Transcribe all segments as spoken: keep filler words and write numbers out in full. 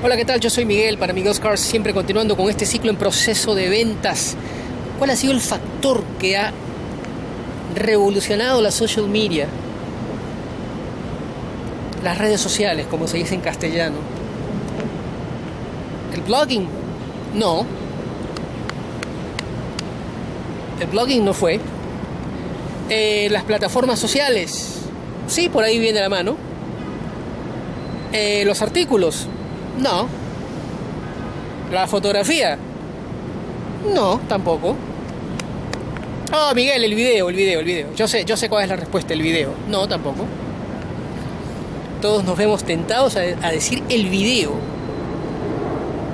Hola, ¿qué tal? Yo soy Miguel para Miguel's Cars, siempre continuando con este ciclo en proceso de ventas. ¿Cuál ha sido el factor que ha revolucionado la social media? Las redes sociales, como se dice en castellano. ¿El blogging? No. El blogging no fue. Eh, las plataformas sociales. Sí, por ahí viene la mano. Eh, los artículos. No. ¿La fotografía? No, tampoco. Ah, oh, Miguel, el video, el video, el video. Yo sé, yo sé cuál es la respuesta, el video. No, tampoco. Todos nos vemos tentados a, a decir el video.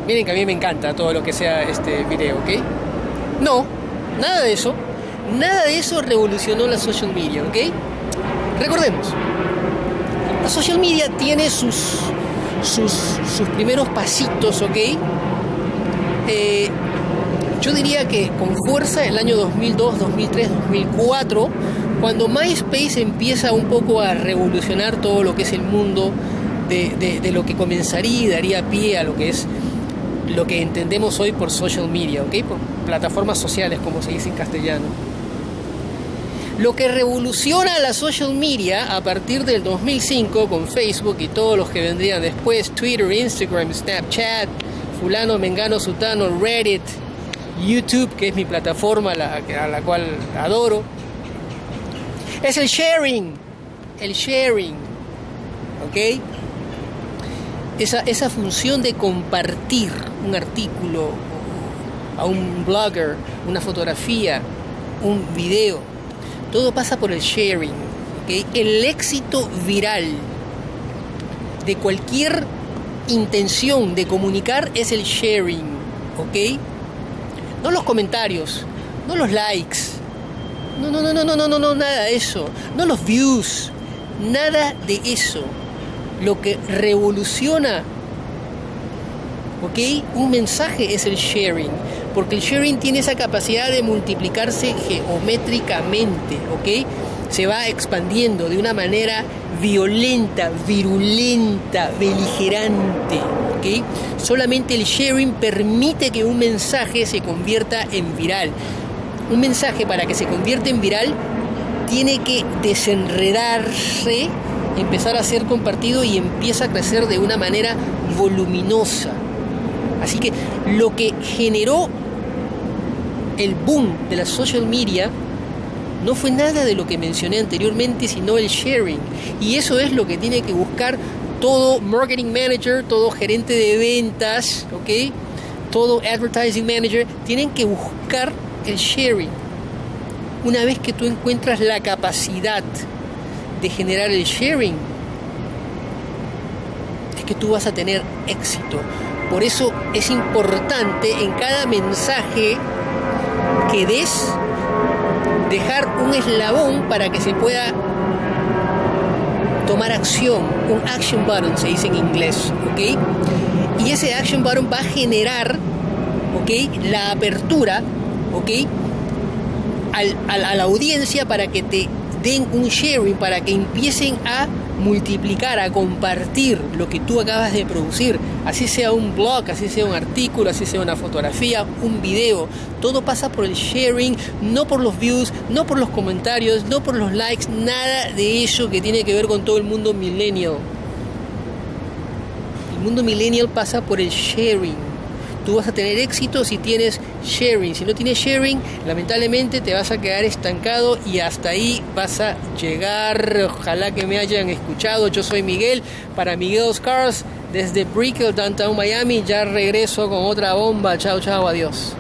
Miren que a mí me encanta todo lo que sea este video, ¿ok? No, nada de eso. Nada de eso revolucionó la social media, ¿ok? Recordemos. La social media tiene sus... Sus, sus primeros pasitos, ¿ok? Eh, yo diría que con fuerza el año dos mil dos, dos mil tres, dos mil cuatro, cuando MySpace empieza un poco a revolucionar todo lo que es el mundo de, de, de lo que comenzaría y daría pie a lo que es lo que entendemos hoy por social media, ¿ok? Por plataformas sociales, como se dice en castellano. Lo que revoluciona la social media a partir del dos mil cinco con Facebook y todos los que vendrían después, Twitter, Instagram, Snapchat, fulano, mengano, sutano, Reddit, YouTube, que es mi plataforma a la cual adoro, es el sharing, el sharing, ¿ok? Esa, esa función de compartir un artículo a un blogger, una fotografía, un video. Todo pasa por el sharing, ¿okay? El éxito viral de cualquier intención de comunicar es el sharing, ¿ok? No los comentarios, no los likes, no, no, no, no, no, no, no, nada de eso, no los views, nada de eso. Lo que revoluciona, ¿ok? Un mensaje es el sharing, porque el sharing tiene esa capacidad de multiplicarse geométricamente, ¿ok? Se va expandiendo de una manera violenta, virulenta, beligerante, ¿ok? Solamente el sharing permite que un mensaje se convierta en viral. Un mensaje, para que se convierta en viral, tiene que desenredarse, empezar a ser compartido y empieza a crecer de una manera voluminosa. Así que lo que generó el boom de la social media no fue nada de lo que mencioné anteriormente, sino el sharing. Y eso es lo que tiene que buscar todo marketing manager, todo gerente de ventas, ¿ok? Todo advertising manager. Tienen que buscar el sharing. Una vez que tú encuentras la capacidad de generar el sharing, es que tú vas a tener éxito. Por eso es importante en cada mensaje que des dejar un eslabón para que se pueda tomar acción, un action button se dice en inglés, ¿ok? Y ese action button va a generar, ¿ok? La apertura, ¿ok? Al, al, a la audiencia para que te den un sharing, para que empiecen a multiplicar, a compartir lo que tú acabas de producir, así sea un blog, así sea un artículo, así sea una fotografía, un video. Todo pasa por el sharing, no por los views, no por los comentarios, no por los likes, nada de eso que tiene que ver con todo el mundo millennial. El mundo millennial pasa por el sharing. Tú vas a tener éxito si tienes sharing. Si no tienes sharing, lamentablemente te vas a quedar estancado y hasta ahí vas a llegar. Ojalá que me hayan escuchado. Yo soy Miguel para Miguel's Cars desde Brickell Downtown Miami. Ya regreso con otra bomba. Chao, chao, adiós.